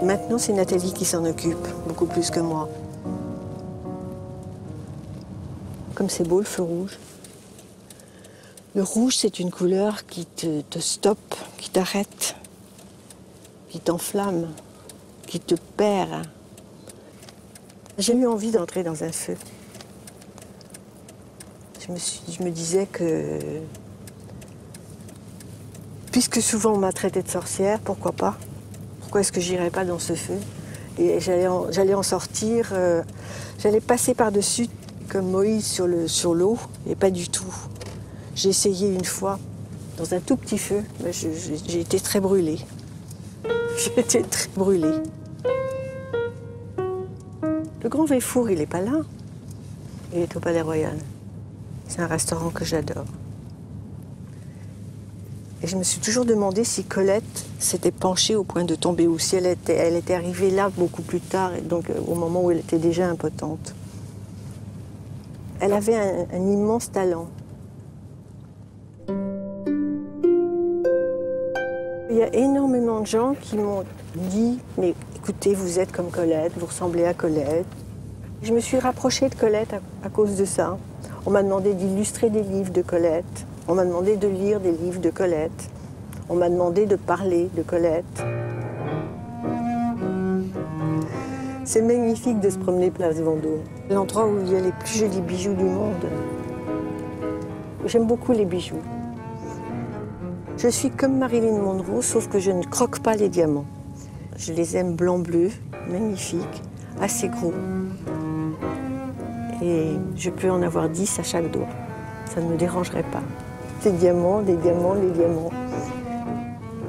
maintenant c'est Nathalie qui s'en occupe, beaucoup plus que moi. Comme c'est beau, le feu rouge. Le rouge, c'est une couleur qui te, te stoppe, qui t'arrête, qui t'enflamme, qui te perd. J'ai eu envie d'entrer dans un feu. Je me, suis, je me disais que... puisque souvent on m'a traitée de sorcière, pourquoi pas? Pourquoi est-ce que j'irais pas dans ce feu? Et j'allais en, j'allais en sortir, euh, j'allais passer par-dessus comme Moïse sur le, sur l'eau, et pas du tout. J'ai essayé une fois, dans un tout petit feu, j'ai été très brûlée. J'ai été très brûlée. Le Grand Véfour, il n'est pas là. Il est au Palais Royal. C'est un restaurant que j'adore. Et je me suis toujours demandé si Colette s'était penchée au point de tomber, ou si elle était, elle était arrivée là beaucoup plus tard, et donc au moment où elle était déjà impotente. Elle avait un, un immense talent. Il y a énormément de gens qui m'ont dit « Mais écoutez, vous êtes comme Colette, vous ressemblez à Colette. » Je me suis rapprochée de Colette à, à cause de ça. On m'a demandé d'illustrer des livres de Colette. On m'a demandé de lire des livres de Colette. On m'a demandé de parler de Colette. C'est magnifique de se promener place Vendôme, l'endroit où il y a les plus jolis bijoux du monde. J'aime beaucoup les bijoux. Je suis comme Marilyn Monroe, sauf que je ne croque pas les diamants. Je les aime blanc-bleu, magnifiques, assez gros. Et je peux en avoir dix à chaque doigt. Ça ne me dérangerait pas. Des diamants, des diamants, des diamants.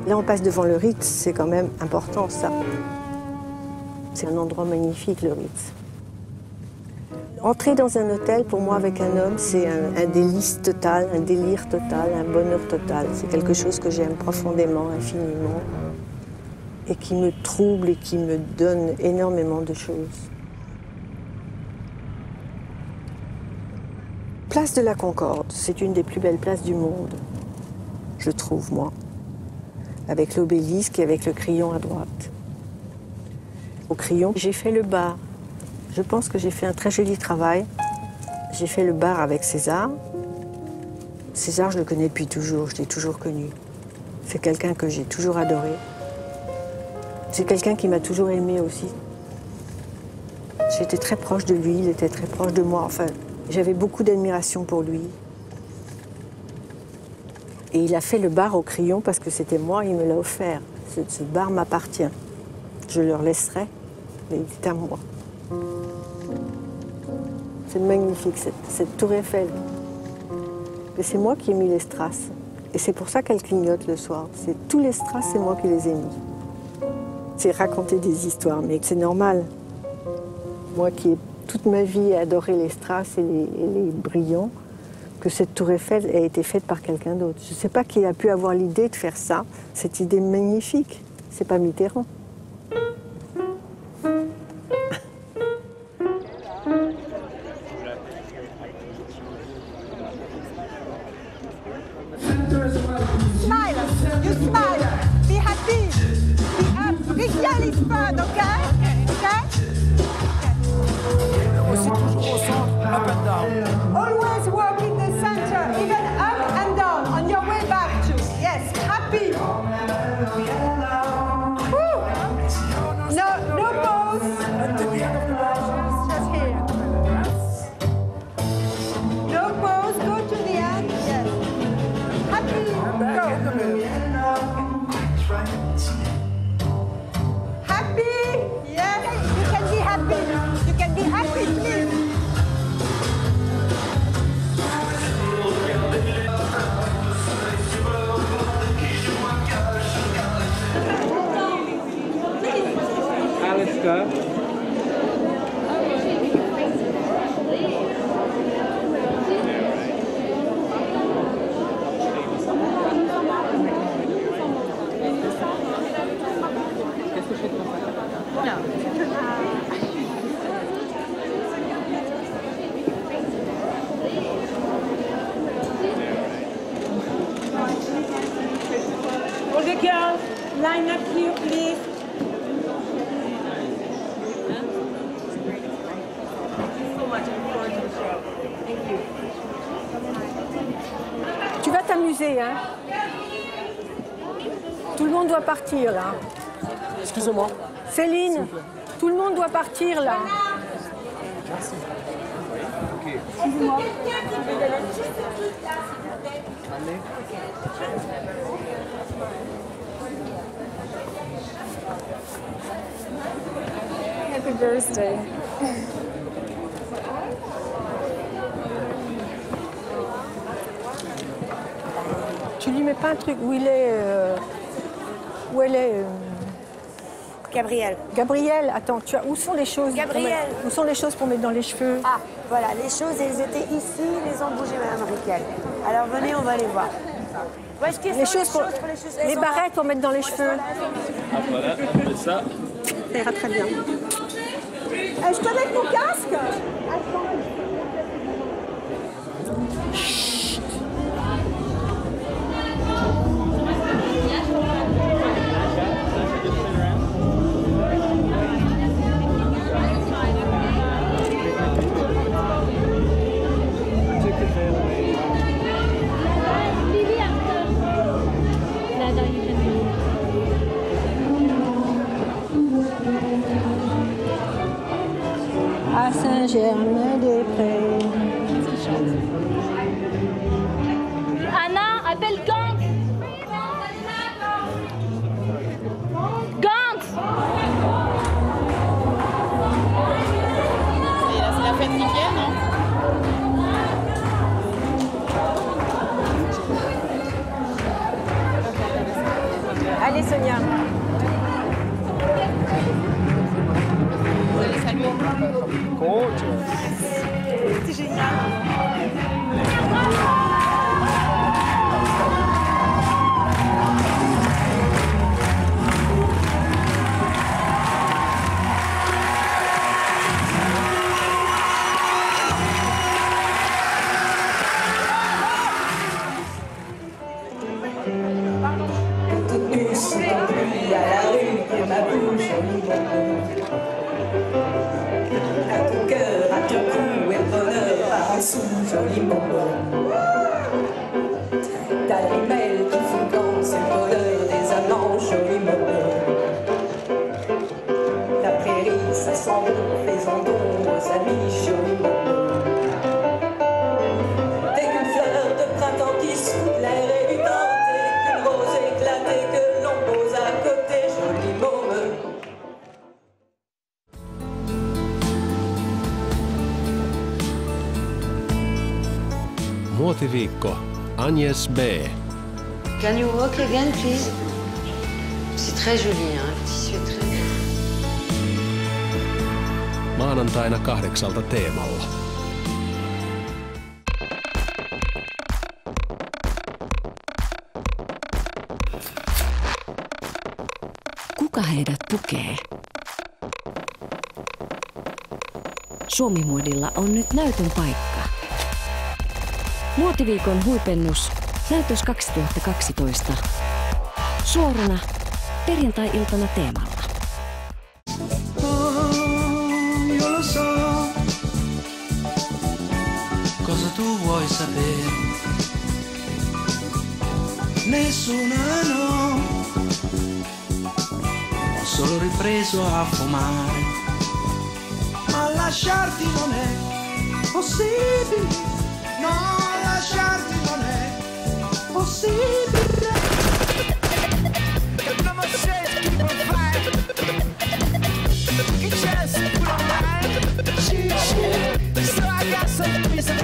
Là, on passe devant le Ritz, c'est quand même important, ça. C'est un endroit magnifique, le Ritz. Entrer dans un hôtel, pour moi, avec un homme, c'est un, un délice total, un délire total, un bonheur total. C'est quelque chose que j'aime profondément, infiniment, et qui me trouble et qui me donne énormément de choses. Place de la Concorde, c'est une des plus belles places du monde, je trouve, moi, avec l'obélisque et avec le crayon à droite. Au crayon, j'ai fait le bar. Je pense que j'ai fait un très joli travail. J'ai fait le bar avec César. César, je le connais depuis toujours, je l'ai toujours connu. C'est quelqu'un que j'ai toujours adoré. C'est quelqu'un qui m'a toujours aimé aussi. J'étais très proche de lui, il était très proche de moi. Enfin, j'avais beaucoup d'admiration pour lui. Et il a fait le bar au crayon parce que c'était moi, il me l'a offert. Ce, ce bar m'appartient. Je leur laisserai, mais il est à moi. C'est magnifique, cette, cette tour Eiffel. Mais c'est moi qui ai mis les strass. Et c'est pour ça qu'elle clignote le soir. C'est tous les strass, c'est moi qui les ai mis. C'est raconter des histoires, mais c'est normal. Moi qui ai toute ma vie adoré les strass et les, et les brillants, que cette tour Eiffel a été faite par quelqu'un d'autre. Je ne sais pas qui a pu avoir l'idée de faire ça, cette idée magnifique. C'est pas Mitterrand. Partir là. Excusez-moi. Céline, tout le monde doit partir là. Merci. Okay. Excusez-moi. Happy birthday. Tu lui mets pas un truc où il est. Euh... Où elle est euh... Gabrielle. Gabrielle, attends, tu as... où sont les choses Gabrielle. Pour... Où sont les choses pour mettre dans les cheveux? Ah, voilà, les choses, elles étaient ici, les ont bougé, Madame Rykiel. Alors venez, on va les voir. Ouais, les, les, choses pour... Pour les choses Les, les barrettes pour mettre dans les cheveux. Ah, voilà, on met ça. Ça ira très bien. Euh, je te mets mon casque. Attends. Saint-Germain-des-Prés. Anna, appelle gang. Vous allez saluer. Coach. C'est génial. Joli bonbon, t'as les mails qui font quand c'est le bonheur des amants. Joli bonbon, la prairie ça sent bon, faisant don aux amis. Joli bonbon, t'es qu'une fleur de printemps qui se fout de l'air et du temps, t'es qu'une rose éclatée que l'on pose à côté. Joli bonbon. Muotiviikko, Agnès B. Can you walk again, please? C'est très joli, hein? Le tissu est très bien. Maanantaina kahdeksalta teemalla. Kuka heidät pukee? Suomimuodilla on nyt näytön paikka. Muotiviikon huipennus, näytös kaksituhattakaksitoista. Suorana, perjantai-iltana teemalla. Cosa tu vuoi sapere? Nessuna no. Ho solo ripreso a fumare. Ma lasciarti non è possibile. No. Lasciarti non è possibile. Non senti profile. Che c'è sicuro mai? Ci sci. Sto a casa e mi sento.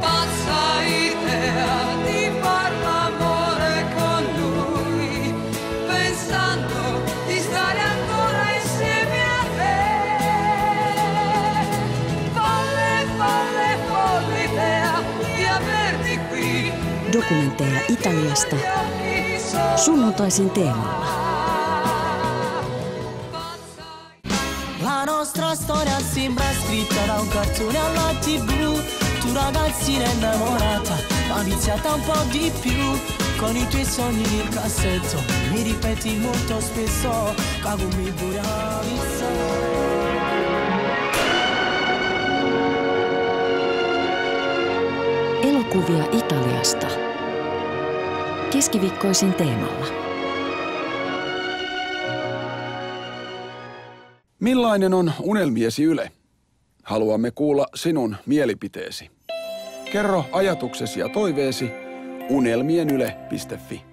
Pazza idea di far l'amore con lui, pensando di stare ancora insieme. Dokumentteja Italiasta sunnuntaisin teemalla. La nostra storia sembra scritta da un cartone alla tivù. Tu ragazzina innamorata, ma viziata un po' di più. Con I tuoi sogni nel cassetto, mi ripeti molto spesso, cago mi buravi solo. Elokuvia Italiasta. Keskiviikkoisin teemalla. Millainen on unelmiesi Yle? Haluamme kuulla sinun mielipiteesi. Kerro ajatuksesi ja toiveesi unelmienyle piste fi.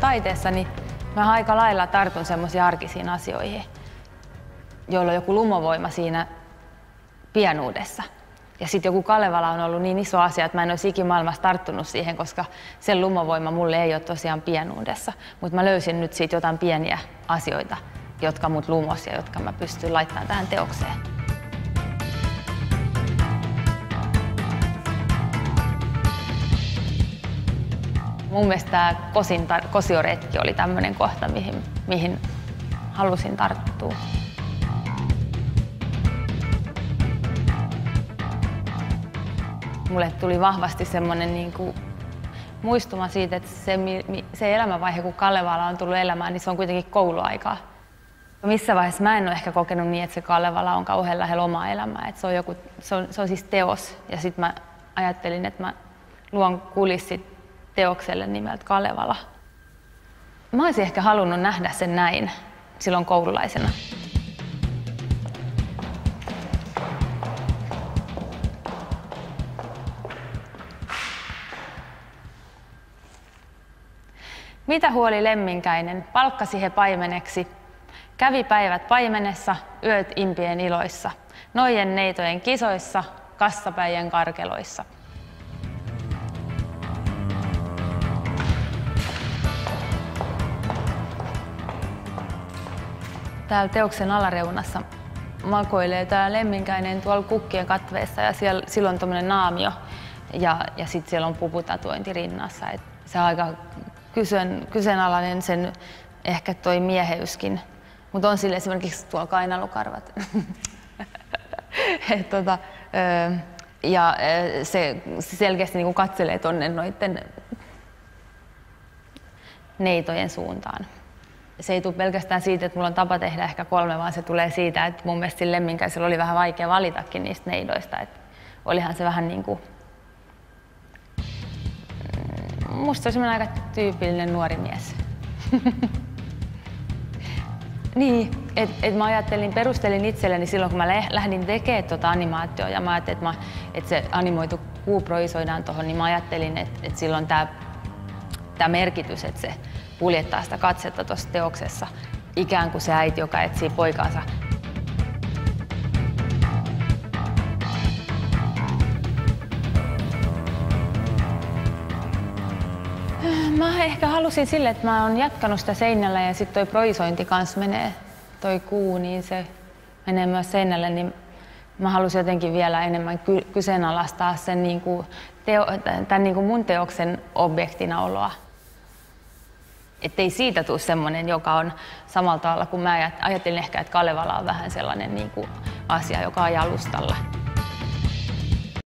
Taiteessani mä aika lailla tartun semmoisiin arkisiin asioihin, joilla on joku lumovoima siinä pienuudessa. Ja sitten joku Kalevala on ollut niin iso asia, että mä en olisi ikimaailmassa tarttunut siihen, koska sen lumovoima mulle ei ole tosiaan pienuudessa. Mutta mä löysin nyt siitä jotain pieniä asioita, jotka mut lumos ja jotka mä pystyn laittamaan tähän teokseen. Mun mielestä tämä kosioretki oli tämmöinen kohta, mihin, mihin halusin tarttua. Mulle tuli vahvasti semmoinen niin kuin muistuma siitä, että se, se elämänvaihe, kun Kalevala on tullut elämään, niin se on kuitenkin kouluaikaa. Missä vaiheessa mä en ole ehkä kokenut niin, että se Kalevala on kauhean lähellä omaa elämää. Että se on joku, se on, se on siis teos. Ja sitten mä ajattelin, että mä luon kulissit teokselle nimeltä Kalevala. Mä olisin ehkä halunnut nähdä sen näin silloin koululaisena. Mitä huoli Lemminkäinen, palkkasi he paimeneksi. Kävi päivät paimenessa, yöt impien iloissa. Nojen neitojen kisoissa, kassapäijän karkeloissa. Täällä teoksen alareunassa makoilee tää Lemminkäinen tuolla kukkien katveessa ja siellä, siellä on tommonen naamio ja, ja sitten siellä on puputatuointi rinnassa. Et se on aika Kysyn, kyseenalainen sen ehkä toi mieheyskin, mutta on sille esimerkiksi tuolla kainalukarvat. Et, tota, ö, ja se, se selkeästi niin kuin katselee tuonne noiden neitojen suuntaan. Se ei tule pelkästään siitä, että mulla on tapa tehdä ehkä kolme, vaan se tulee siitä, että mun mielestä Lemminkäisellä oli vähän vaikea valitakin niistä neidoista. Et olihan se vähän niin kuin musta on aika tyypillinen nuori mies. Niin, että et mä ajattelin, perustelin itselleni silloin, kun mä lähdin tekemään tota animaatiota ja mä ajattelin, että et se animoitu kuu projisoidaan tuohon, niin mä ajattelin, että et silloin tämä tää merkitys, että se kuljettaa sitä katsetta tuossa teoksessa, ikään kuin se äiti, joka etsii poikaansa. Mä ehkä halusin sille, että mä oon jatkanut sitä seinällä ja sitten toi projisointi kanssa menee, toi kuu, niin se menee myös seinälle, niin mä halusin jotenkin vielä enemmän ky kyseenalaistaa sen niin kuin teo tämän niin kuin mun teoksen objektina oloa. Ettei siitä tule semmoinen, joka on samalla tavalla kuin mä ajattelin ehkä, että Kalevala on vähän sellainen niin kuin asia, joka on jalustalla.